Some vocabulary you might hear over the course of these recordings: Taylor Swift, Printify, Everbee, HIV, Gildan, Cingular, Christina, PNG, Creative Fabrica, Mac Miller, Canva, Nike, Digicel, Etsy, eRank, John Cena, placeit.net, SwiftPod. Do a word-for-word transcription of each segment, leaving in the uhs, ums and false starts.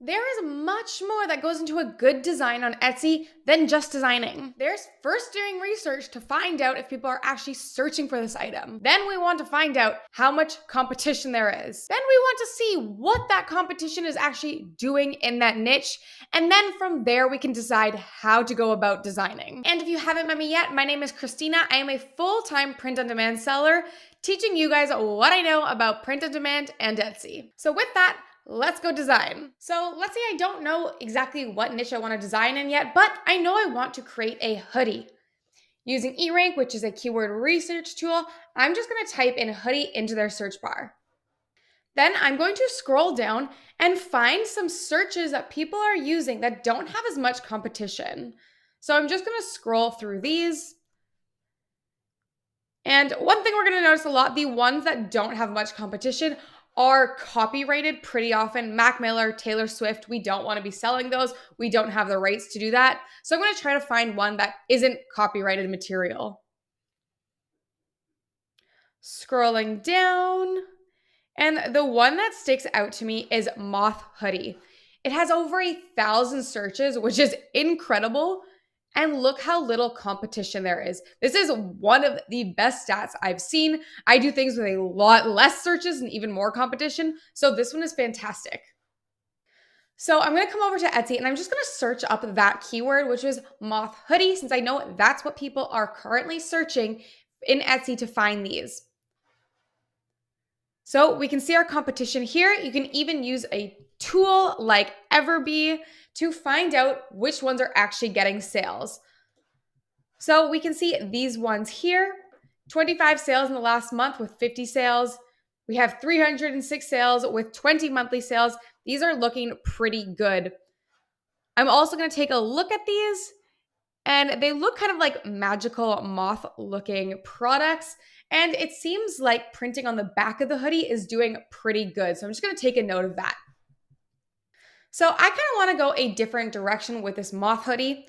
There is much more that goes into a good design on Etsy than just designing. There's first doing research to find out if people are actually searching for this item. Then we want to find out how much competition there is. Then we want to see what that competition is actually doing in that niche. And then from there, we can decide how to go about designing. And if you haven't met me yet, my name is Christina. I am a full-time print-on-demand seller, teaching you guys what I know about print-on-demand and Etsy. So with that, let's go design. So let's say I don't know exactly what niche I want to design in yet, but I know I want to create a hoodie. Using eRank, which is a keyword research tool, I'm just going to type in hoodie into their search bar. Then I'm going to scroll down and find some searches that people are using that don't have as much competition. So I'm just going to scroll through these. And one thing we're going to notice a lot, the ones that don't have much competition are copyrighted pretty often. Mac Miller, Taylor Swift, we don't want to be selling those. We don't have the rights to do that. So I'm going to try to find one that isn't copyrighted material. Scrolling down, and the one that sticks out to me is Moth Hoodie. It has over a thousand searches, which is incredible. And look how little competition there is. This is one of the best stats I've seen. I do things with a lot less searches and even more competition. So this one is fantastic. So I'm gonna come over to Etsy and I'm just gonna search up that keyword, which is moth hoodie, since I know that's what people are currently searching in Etsy to find these. So we can see our competition here. You can even use a tool like Everbee to find out which ones are actually getting sales. So we can see these ones here, twenty-five sales in the last month with fifty sales. We have three hundred six sales with twenty monthly sales. These are looking pretty good. I'm also going to take a look at these, and they look kind of like magical moth looking products. And it seems like printing on the back of the hoodie is doing pretty good. So I'm just going to take a note of that. So I kind of want to go a different direction with this moth hoodie.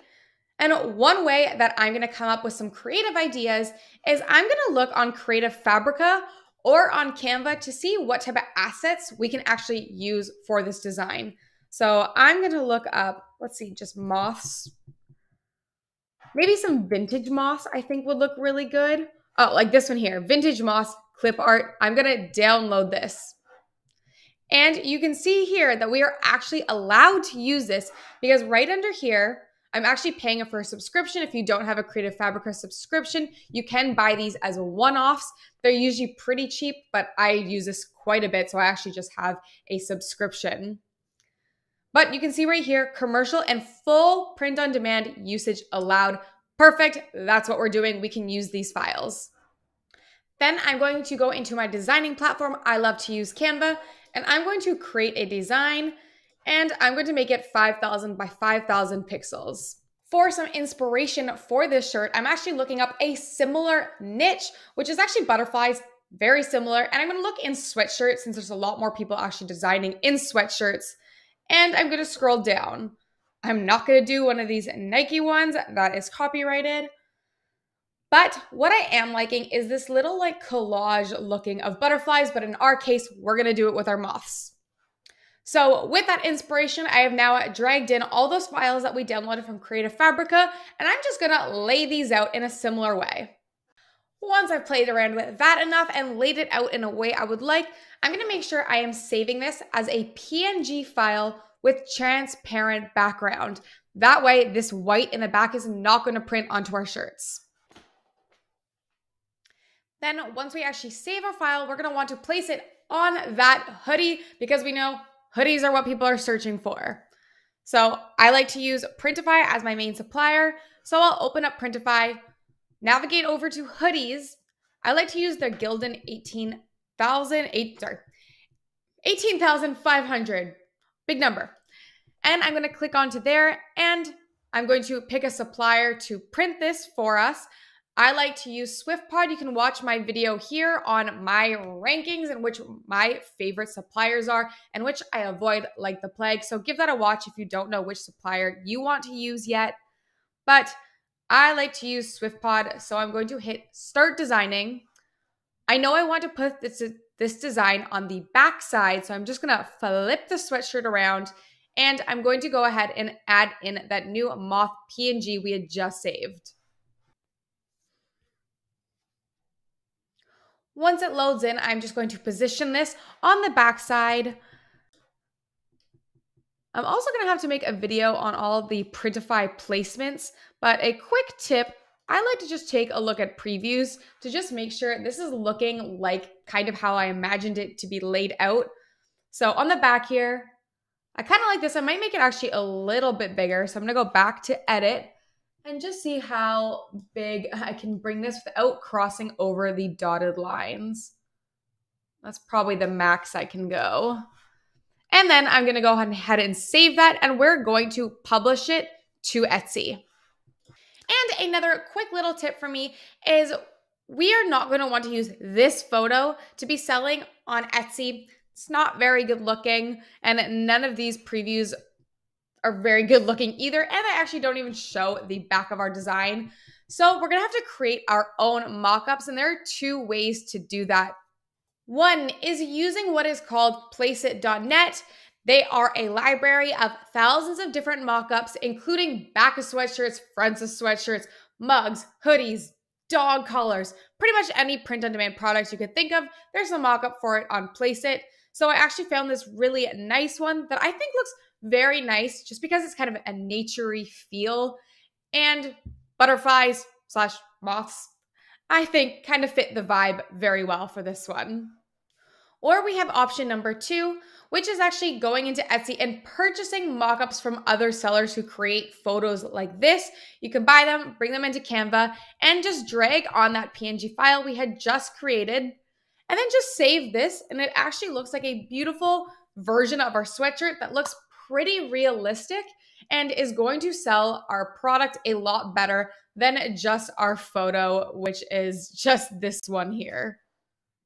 And one way that I'm going to come up with some creative ideas is I'm going to look on Creative Fabrica or on Canva to see what type of assets we can actually use for this design. So I'm going to look up, let's see, just moths. Maybe some vintage moss I think would look really good. Oh, like this one here, vintage moss clip art. I'm going to download this. And you can see here that we are actually allowed to use this because right under here, I'm actually paying for a subscription. If you don't have a Creative Fabrica subscription, you can buy these as one-offs. They're usually pretty cheap, but I use this quite a bit, so I actually just have a subscription. But you can see right here, commercial and full print-on-demand usage allowed. Perfect, that's what we're doing. We can use these files. Then I'm going to go into my designing platform. I love to use Canva. And I'm going to create a design, and I'm going to make it five thousand by five thousand pixels. For some inspiration for this shirt, I'm actually looking up a similar niche, which is actually butterflies, very similar. And I'm going to look in sweatshirts since there's a lot more people actually designing in sweatshirts. And I'm going to scroll down. I'm not going to do one of these Nike ones that is copyrighted. But what I am liking is this little like collage looking of butterflies, but in our case, we're gonna do it with our moths. So with that inspiration, I have now dragged in all those files that we downloaded from Creative Fabrica, and I'm just gonna lay these out in a similar way. Once I've played around with that enough and laid it out in a way I would like, I'm gonna make sure I am saving this as a P N G file with transparent background. That way, this white in the back is not gonna print onto our shirts. Then once we actually save our file, we're gonna want to place it on that hoodie because we know hoodies are what people are searching for. So I like to use Printify as my main supplier. So I'll open up Printify, navigate over to hoodies. I like to use their Gildan eighteen thousand, eight, sorry, eighteen thousand five hundred, big number. And I'm gonna click onto there and I'm going to pick a supplier to print this for us. I like to use SwiftPod. You can watch my video here on my rankings and which my favorite suppliers are and which I avoid like the plague. So give that a watch if you don't know which supplier you want to use yet. But I like to use SwiftPod, so I'm going to hit Start Designing. I know I want to put this, this design on the back side, so I'm just gonna flip the sweatshirt around And I'm going to go ahead and add in that new moth P N G we had just saved. Once it loads in, I'm just going to position this on the backside. I'm also going to have to make a video on all the Printify placements, but a quick tip, I like to just take a look at previews to just make sure this is looking like kind of how I imagined it to be laid out. So on the back here, I kind of like this. I might make it actually a little bit bigger. So I'm going to go back to edit and just see how big I can bring this without crossing over the dotted lines. That's probably the max I can go. And then I'm going to go ahead and save that, and we're going to publish it to Etsy. And another quick little tip for me is we are not going to want to use this photo to be selling on Etsy. It's not very good looking, and none of these previews are very good looking either, and I actually don't even show the back of our design. So we're gonna have to create our own mock-ups, and there are two ways to do that. One is using what is called placeit dot net. They are a library of thousands of different mock-ups, including back of sweatshirts, fronts of sweatshirts, mugs, hoodies, dog collars, pretty much any print-on-demand product you could think of. There's a mock-up for it on Placeit. So I actually found this really nice one that I think looks very nice just because it's kind of a naturey feel, and butterflies slash moths, I think, kind of fit the vibe very well for this one. Or we have option number two, which is actually going into Etsy and purchasing mockups from other sellers who create photos like this. You can buy them, bring them into Canva, and just drag on that P N G file we had just created, and then just save this, and it actually looks like a beautiful version of our sweatshirt that looks pretty realistic and is going to sell our product a lot better than just our photo, which is just this one here.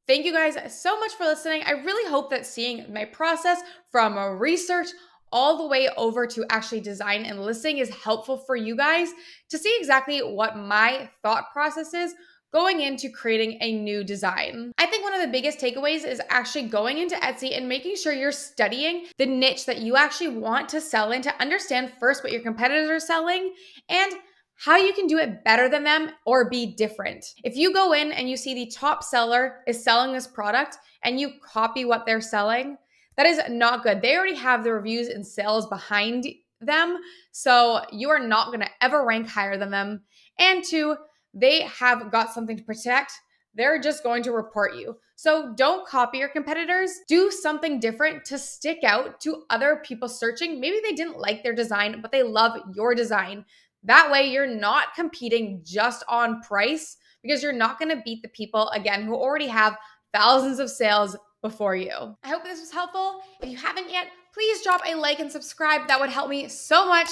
Thank you guys so much for listening. I really hope that seeing my process from research all the way over to actually design and listing is helpful for you guys to see exactly what my thought process is going into creating a new design. I think one of the biggest takeaways is actually going into Etsy and making sure you're studying the niche that you actually want to sell in to understand first what your competitors are selling and how you can do it better than them or be different. If you go in and you see the top seller is selling this product and you copy what they're selling, that is not good. They already have the reviews and sales behind them, so you are not gonna ever rank higher than them. And two, they have got something to protect. They're just going to report you. So don't copy your competitors. Do something different to stick out to other people searching. Maybe they didn't like their design, but they love your design. That way you're not competing just on price, because you're not gonna beat the people, again, who already have thousands of sales before you. I hope this was helpful. If you haven't yet, please drop a like and subscribe. That would help me so much.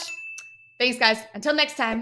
Thanks guys, until next time.